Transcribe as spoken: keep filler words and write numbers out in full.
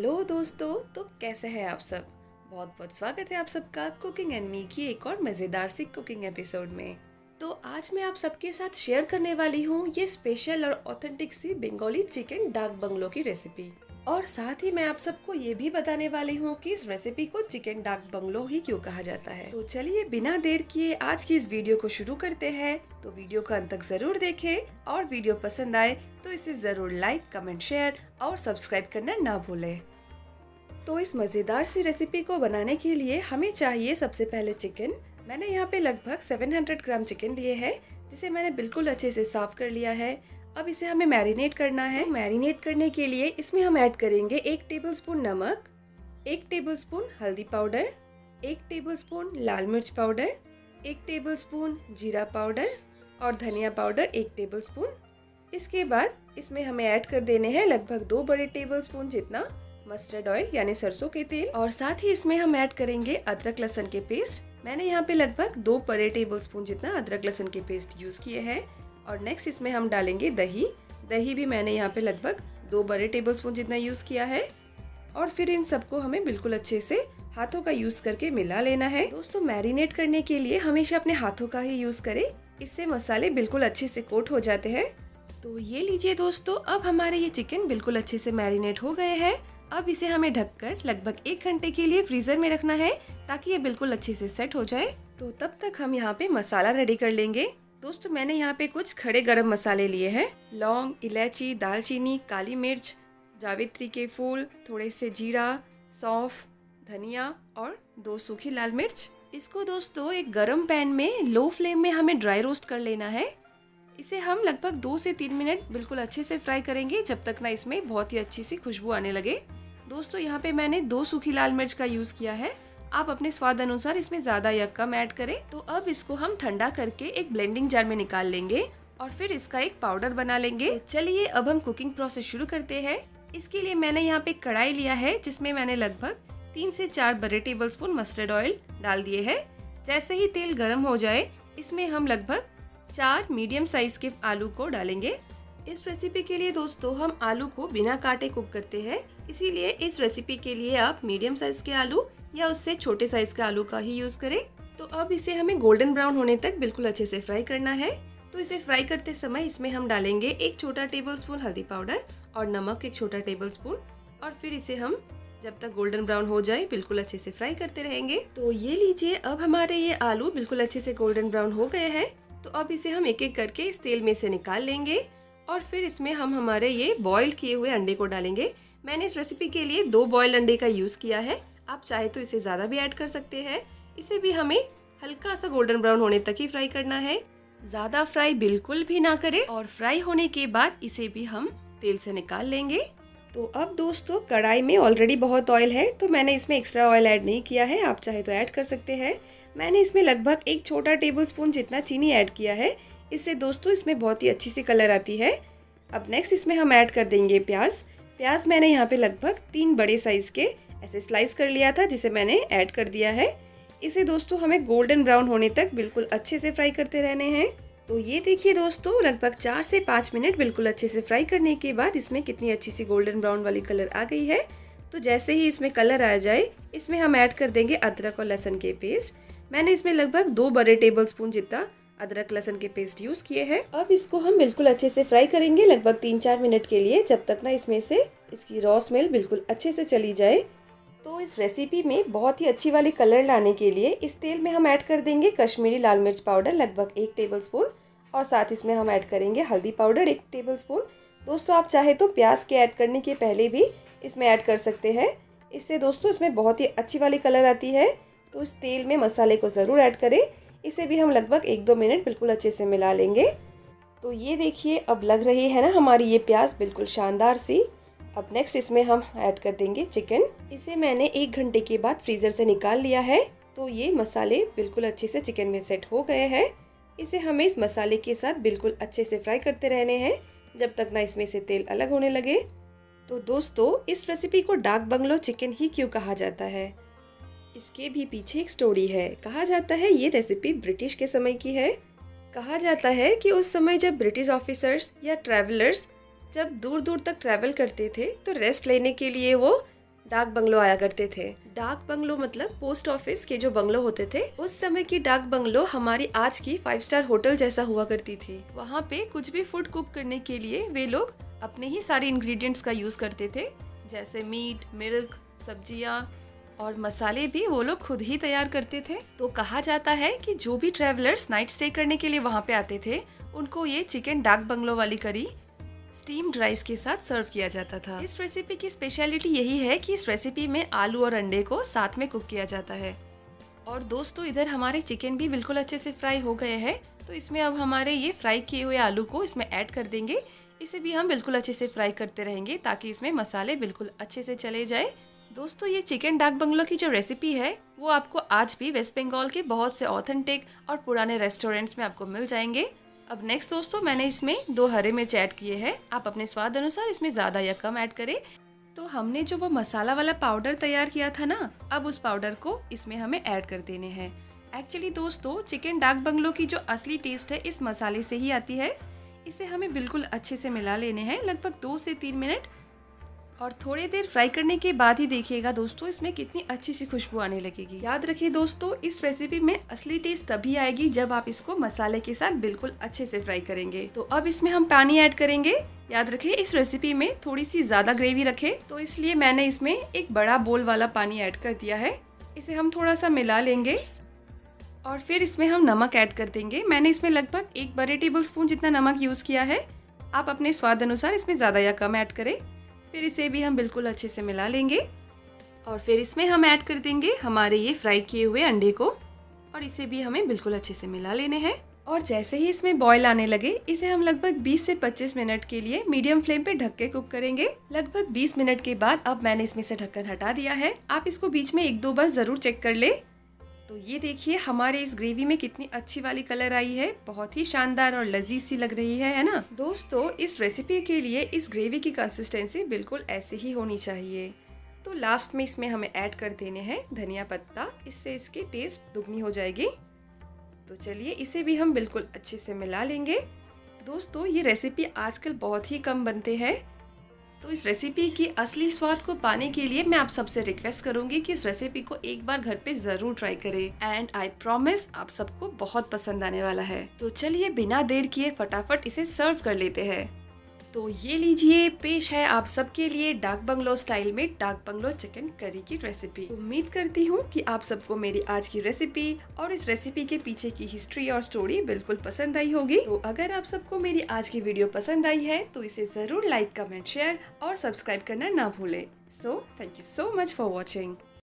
Hello दोस्तों, तो कैसे हैं आप सब। बहुत बहुत स्वागत है आप सबका कुकिंग एंड मी की एक और मज़ेदार सी कुकिंग एपिसोड में। तो आज मैं आप सबके साथ शेयर करने वाली हूँ ये स्पेशल और ऑथेंटिक सी बंगाली चिकन डाक बंगलो की रेसिपी, और साथ ही मैं आप सबको ये भी बताने वाली हूँ कि इस रेसिपी को चिकन डाक बंगलो ही क्यों कहा जाता है। तो चलिए बिना देर किए आज की इस वीडियो को शुरू करते हैं। तो वीडियो को अंत तक जरूर देखें, और वीडियो पसंद आए तो इसे जरूर लाइक, कमेंट, शेयर और सब्सक्राइब करना ना भूलें। तो इस मज़ेदार सी रेसिपी को बनाने के लिए हमें चाहिए सबसे पहले चिकन। मैंने यहाँ पे लगभग सात सौ ग्राम चिकन लिए है, जिसे मैंने बिल्कुल अच्छे से साफ कर लिया है। अब इसे हमें मैरिनेट करना है। तो मैरिनेट करने के लिए इसमें हम ऐड करेंगे एक टेबलस्पून नमक, एक टेबलस्पून हल्दी पाउडर, एक टेबलस्पून लाल मिर्च पाउडर, एक टेबलस्पून जीरा पाउडर और धनिया पाउडर एक टेबलस्पून। इसके बाद इसमें हमें ऐड कर देने हैं लगभग दो बड़े टेबलस्पून जितना मस्टर्ड ऑयल यानी सरसों के तेल, और साथ ही इसमें हम ऐड करेंगे अदरक लहसुन के पेस्ट। मैंने यहाँ पे लगभग दो बड़े टेबलस्पून जितना अदरक लहसुन के पेस्ट यूज़ किए हैं। और नेक्स्ट इसमें हम डालेंगे दही। दही भी मैंने यहाँ पे लगभग दो बड़े टेबलस्पून जितना यूज़ किया है। और फिर इन सबको हमें बिल्कुल अच्छे से हाथों का यूज़ करके मिला लेना है। दोस्तों, मैरिनेट करने के लिए हमेशा अपने हाथों का ही यूज़ करें, इससे मसाले बिल्कुल अच्छे से कोट हो जाते हैं। तो ये लीजिए दोस्तों, अब हमारे ये चिकन बिल्कुल अच्छे से मैरिनेट हो गए हैं। अब इसे हमें ढककर लगभग एक घंटे के लिए फ्रीज़र में रखना है, ताकि ये बिल्कुल अच्छे से सेट हो जाए। तो तब तक हम यहाँ पे मसाला रेडी कर लेंगे। दोस्तों, मैंने यहाँ पे कुछ खड़े गरम मसाले लिए हैं, लौंग, इलायची, दालचीनी, काली मिर्च, जावित्री के फूल, थोड़े से जीरा, सौंफ, धनिया और दो सूखी लाल मिर्च। इसको दोस्तों एक गरम पैन में लो फ्लेम में हमें ड्राई रोस्ट कर लेना है। इसे हम लगभग दो से तीन मिनट बिल्कुल अच्छे से फ्राई करेंगे, जब तक ना इसमें बहुत ही अच्छी सी खुशबू आने लगे। दोस्तों, यहाँ पे मैंने दो सूखी लाल मिर्च का यूज़ किया है, आप अपने स्वाद अनुसार इसमें ज़्यादा या कम ऐड करें। तो अब इसको हम ठंडा करके एक ब्लेंडिंग जार में निकाल लेंगे और फिर इसका एक पाउडर बना लेंगे। तो चलिए अब हम कुकिंग प्रोसेस शुरू करते हैं। इसके लिए मैंने यहाँ पे कढ़ाई लिया है, जिसमें मैंने लगभग तीन से चार बड़े टेबलस्पून मस्टर्ड ऑयल डाल दिए है। जैसे ही तेल गर्म हो जाए, इसमें हम लगभग चार मीडियम साइज के आलू को डालेंगे। इस रेसिपी के लिए दोस्तों हम आलू को बिना काटे कुक करते हैं, इसीलिए इस रेसिपी के लिए आप मीडियम साइज के आलू या उससे छोटे साइज का आलू का ही यूज़ करें। तो अब इसे हमें गोल्डन ब्राउन होने तक बिल्कुल अच्छे से फ्राई करना है। तो इसे फ्राई करते समय इसमें हम डालेंगे एक छोटा टेबलस्पून हल्दी पाउडर और नमक एक छोटा टेबलस्पून, और फिर इसे हम जब तक गोल्डन ब्राउन हो जाए बिल्कुल अच्छे से फ्राई करते रहेंगे। तो ये लीजिए, अब हमारे ये आलू बिल्कुल अच्छे से गोल्डन ब्राउन हो गए हैं। तो अब इसे हम एक एक करके इस तेल में से निकाल लेंगे, और फिर इसमें हम हमारे ये बॉयल किए हुए अंडे को डालेंगे। मैंने इस रेसिपी के लिए दो बॉयल अंडे का यूज़ किया है, आप चाहे तो इसे ज़्यादा भी ऐड कर सकते हैं। इसे भी हमें हल्का सा गोल्डन ब्राउन होने तक ही फ्राई करना है, ज़्यादा फ्राई बिल्कुल भी ना करें। और फ्राई होने के बाद इसे भी हम तेल से निकाल लेंगे। तो अब दोस्तों, कढ़ाई में ऑलरेडी बहुत ऑयल है, तो मैंने इसमें एक्स्ट्रा ऑयल ऐड नहीं किया है, आप चाहे तो ऐड कर सकते हैं। मैंने इसमें लगभग एक छोटा टेबलस्पून जितना चीनी ऐड किया है, इससे दोस्तों इसमें बहुत ही अच्छी सी कलर आती है। अब नेक्स्ट इसमें हम ऐड कर देंगे प्याज। प्याज मैंने यहाँ पे लगभग तीन बड़े साइज़ के ऐसे स्लाइस कर लिया था, जिसे मैंने ऐड कर दिया है। इसे दोस्तों हमें गोल्डन ब्राउन होने तक बिल्कुल अच्छे से फ्राई करते रहने हैं। तो ये देखिए दोस्तों, लगभग चार से पाँच मिनट बिल्कुल अच्छे से फ्राई करने के बाद इसमें कितनी अच्छी सी गोल्डन ब्राउन वाली कलर आ गई है। तो जैसे ही इसमें कलर आ जाए, इसमें हम ऐड कर देंगे अदरक और लहसुन के पेस्ट। मैंने इसमें लगभग दो बड़े टेबलस्पून जितना अदरक लहसुन के पेस्ट यूज़ किए हैं। अब इसको हम बिल्कुल अच्छे से फ्राई करेंगे लगभग तीन चार मिनट के लिए, जब तक ना इसमें से इसकी रॉ स्मेल बिल्कुल अच्छे से चली जाए। तो इस रेसिपी में बहुत ही अच्छी वाली कलर लाने के लिए इस तेल में हम ऐड कर देंगे कश्मीरी लाल मिर्च पाउडर लगभग एक टेबलस्पून, और साथ इसमें हम ऐड करेंगे हल्दी पाउडर एक टेबलस्पून। दोस्तों, आप चाहे तो प्याज के ऐड करने के पहले भी इसमें ऐड कर सकते हैं, इससे दोस्तों इसमें बहुत ही अच्छी वाली कलर आती है। तो इस तेल में मसाले को ज़रूर ऐड करें। इसे भी हम लगभग एक दो मिनट बिल्कुल अच्छे से मिला लेंगे। तो ये देखिए, अब लग रही है ना हमारी ये प्याज बिल्कुल शानदार सी। अब नेक्स्ट इसमें हम ऐड कर देंगे चिकन। इसे मैंने एक घंटे के बाद फ्रीज़र से निकाल लिया है। तो ये मसाले बिल्कुल अच्छे से चिकन में सेट हो गए हैं। इसे हमें इस मसाले के साथ बिल्कुल अच्छे से फ्राई करते रहने हैं, जब तक ना इसमें से तेल अलग होने लगे। तो दोस्तों, इस रेसिपी को डाक बंगलो चिकन ही क्यों कहा जाता है, इसके भी पीछे एक स्टोरी है। कहा जाता है ये रेसिपी ब्रिटिश के समय की है। कहा जाता है कि उस समय जब ब्रिटिश ऑफिसर्स या ट्रैवलर्स जब दूर दूर तक ट्रैवल करते थे, तो रेस्ट लेने के लिए वो डाक बंगलो आया करते थे। डाक बंगलो मतलब पोस्ट ऑफिस के जो बंगलो होते थे। उस समय की डाक बंगलो हमारी आज की फाइव स्टार होटल जैसा हुआ करती थी। वहाँ पे कुछ भी फूड कुक करने के लिए वे लोग अपने ही सारे इंग्रेडिएंट्स का यूज़ करते थे, जैसे मीट, मिल्क, सब्जियाँ और मसाले भी वो लोग खुद ही तैयार करते थे। तो कहा जाता है कि जो भी ट्रैवलर्स नाइट स्टे करने के लिए वहाँ पे आते थे उनको ये चिकन डाक बंगलो वाली करी स्टीम्ड राइस के साथ सर्व किया जाता था। इस रेसिपी की स्पेशलिटी यही है कि इस रेसिपी में आलू और अंडे को साथ में कुक किया जाता है। और दोस्तों, इधर हमारे चिकन भी बिल्कुल अच्छे से फ्राई हो गए हैं, तो इसमें अब हमारे ये फ्राई किए हुए आलू को इसमें ऐड कर देंगे। इसे भी हम बिल्कुल अच्छे से फ्राई करते रहेंगे ताकि इसमें मसाले बिल्कुल अच्छे से चले जाए। दोस्तों, ये चिकन डाक बंगलो की जो रेसिपी है वो आपको आज भी वेस्ट बंगाल के बहुत से ऑथेंटिक और पुराने रेस्टोरेंट्स में आपको मिल जाएंगे। अब नेक्स्ट दोस्तों, मैंने इसमें दो हरे मिर्च ऐड किए हैं। आप अपने स्वाद अनुसार इसमें ज़्यादा या कम ऐड करें। तो हमने जो वो मसाला वाला पाउडर तैयार किया था ना, अब उस पाउडर को इसमें हमें ऐड कर देने हैं। एक्चुअली दोस्तों, चिकन डाक बंगलो की जो असली टेस्ट है इस मसाले से ही आती है। इसे हमें बिल्कुल अच्छे से मिला लेने हैं, लगभग दो से तीन मिनट और थोड़ी देर फ्राई करने के बाद ही देखिएगा दोस्तों इसमें कितनी अच्छी सी खुशबू आने लगेगी। याद रखिए दोस्तों, इस रेसिपी में असली टेस्ट तभी आएगी जब आप इसको मसाले के साथ बिल्कुल अच्छे से फ्राई करेंगे। तो अब इसमें हम पानी ऐड करेंगे। याद रखिए, इस रेसिपी में थोड़ी सी ज़्यादा ग्रेवी रखे, तो इसलिए मैंने इसमें एक बड़ा बोल वाला पानी ऐड कर दिया है। इसे हम थोड़ा सा मिला लेंगे और फिर इसमें हम नमक ऐड कर देंगे। मैंने इसमें लगभग एक बड़े टेबल स्पून जितना नमक यूज़ किया है। आप अपने स्वाद अनुसार इसमें ज़्यादा या कम ऐड करें। फिर इसे भी हम बिल्कुल अच्छे से मिला लेंगे और फिर इसमें हम ऐड कर देंगे हमारे ये फ्राई किए हुए अंडे को और इसे भी हमें बिल्कुल अच्छे से मिला लेने हैं। और जैसे ही इसमें बॉयल आने लगे, इसे हम लगभग बीस से पच्चीस मिनट के लिए मीडियम फ्लेम पे ढक के कुक करेंगे। लगभग बीस मिनट के बाद अब मैंने इसमें से ढक्कन हटा दिया है। आप इसको बीच में एक दो बार ज़रूर चेक कर ले। तो ये देखिए, हमारे इस ग्रेवी में कितनी अच्छी वाली कलर आई है। बहुत ही शानदार और लजीज सी लग रही है है ना दोस्तों। इस रेसिपी के लिए इस ग्रेवी की कंसिस्टेंसी बिल्कुल ऐसे ही होनी चाहिए। तो लास्ट में इसमें हमें ऐड कर देने हैं धनिया पत्ता, इससे इसकी टेस्ट दुगनी हो जाएगी। तो चलिए, इसे भी हम बिल्कुल अच्छे से मिला लेंगे। दोस्तों, ये रेसिपी आजकल बहुत ही कम बनते हैं, तो इस रेसिपी की असली स्वाद को पाने के लिए मैं आप सबसे रिक्वेस्ट करूंगी कि इस रेसिपी को एक बार घर पे जरूर ट्राई करें एंड आई प्रॉमिस आप सबको बहुत पसंद आने वाला है। तो चलिए, बिना देर किए फटाफट इसे सर्व कर लेते हैं। तो ये लीजिए, पेश है आप सबके लिए डाक बंगलो स्टाइल में डाक बंगलो चिकन करी की रेसिपी। उम्मीद करती हूँ कि आप सबको मेरी आज की रेसिपी और इस रेसिपी के पीछे की हिस्ट्री और स्टोरी बिल्कुल पसंद आई होगी। तो अगर आप सबको मेरी आज की वीडियो पसंद आई है तो इसे जरूर लाइक, कमेंट, शेयर और सब्सक्राइब करना ना भूलें। So thank you so much for watching.